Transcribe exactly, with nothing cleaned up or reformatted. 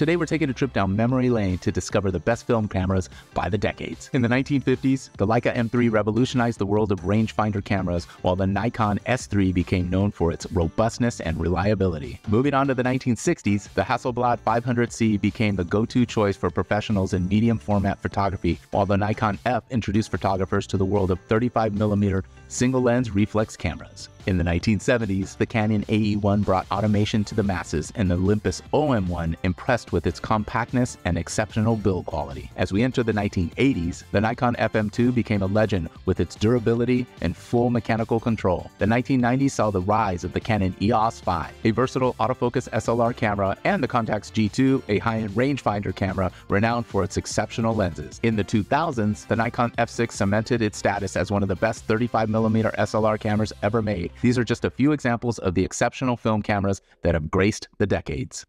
Today we're taking a trip down memory lane to discover the best film cameras by the decades. In the nineteen fifties, the Leica M three revolutionized the world of rangefinder cameras, while the Nikon S three became known for its robustness and reliability. Moving on to the nineteen sixties, the Hasselblad five hundred C became the go-to choice for professionals in medium format photography, while the Nikon F introduced photographers to the world of thirty-five millimeter single-lens reflex cameras. In the nineteen seventies, the Canon A E one brought automation to the masses, and the Olympus O M one impressed with its compactness and exceptional build quality. As we enter the nineteen eighties, the Nikon F M two became a legend with its durability and full mechanical control. The nineteen nineties saw the rise of the Canon E O S five, a versatile autofocus S L R camera, and the Contax G two, a high-end rangefinder camera renowned for its exceptional lenses. In the two thousands, the Nikon F six cemented its status as one of the best thirty-five millimeter S L R cameras ever made. These are just a few examples of the exceptional film cameras that have graced the decades.